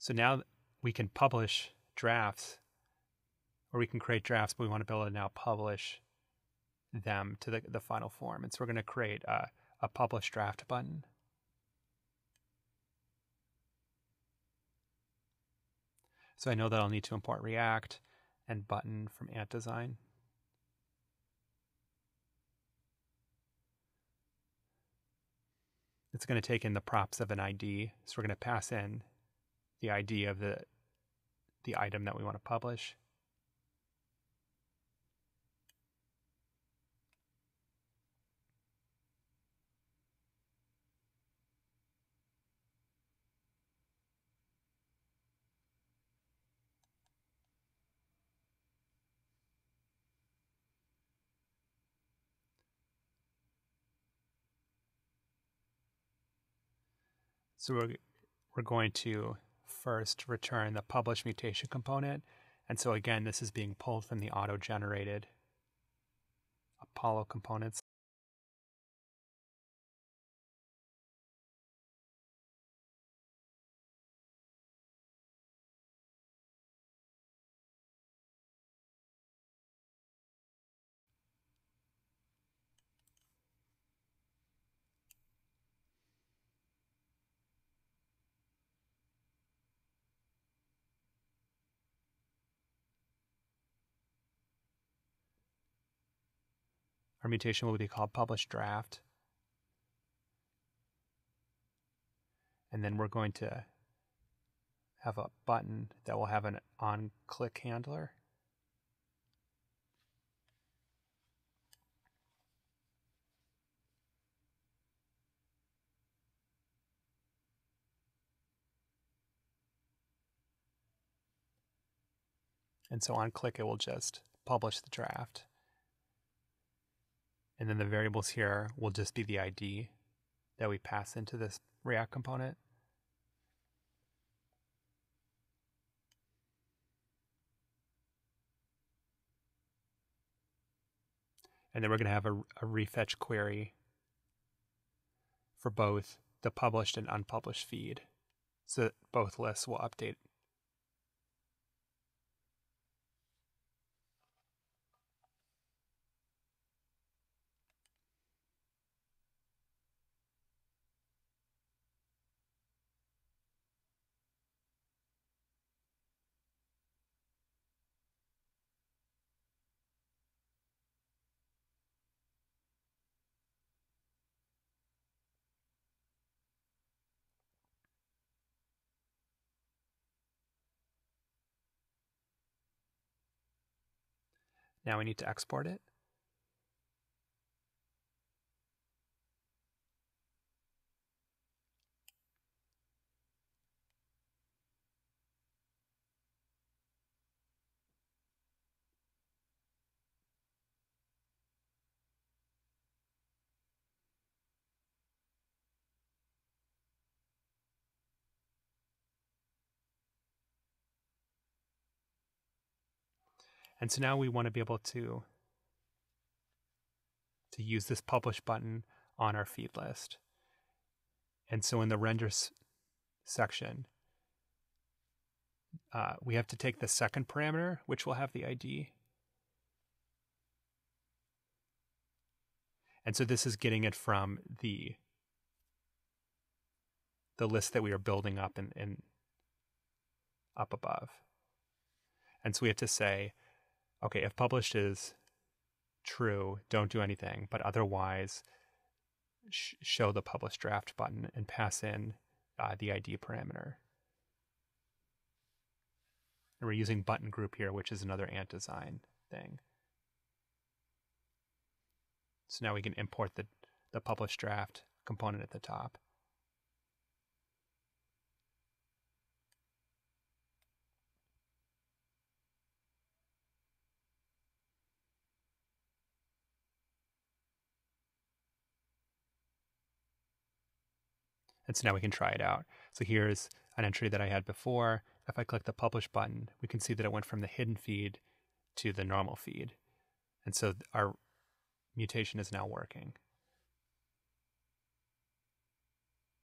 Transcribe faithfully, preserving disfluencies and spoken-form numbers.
So now we can publish drafts, or we can create drafts, but we want to be able to now publish them to the, the final form. And so we're going to create a, a publish draft button. So I know that I'll need to import React and Button from Ant Design. It's going to take in the props of an I D. So we're going to pass in the I D of the, the item that we want to publish. So we're, we're going to first return the publish mutation component. And so again, this is being pulled from the auto-generated Apollo components. Our mutation will be called publish draft. And then we're going to have a button that will have an on-click handler. And so on-click, it will just publish the draft. And then the variables here will just be the I D that we pass into this React component. And then we're going to have a, a refetch query for both the published and unpublished feed, so that both lists will update. Now we need to export it. And so now we want to be able to, to use this publish button on our feed list. And so in the render section, uh, we have to take the second parameter, which will have the I D. And so this is getting it from the, the list that we are building up and in, in up above. And so we have to say, okay, if published is true, don't do anything, but otherwise sh show the publish draft button and pass in uh, the I D parameter. And we're using button group here, which is another Ant Design thing. So now we can import the, the publish draft component at the top. And so now we can try it out. So here's an entry that I had before. If I click the publish button, we can see that it went from the hidden feed to the normal feed. And so our mutation is now working.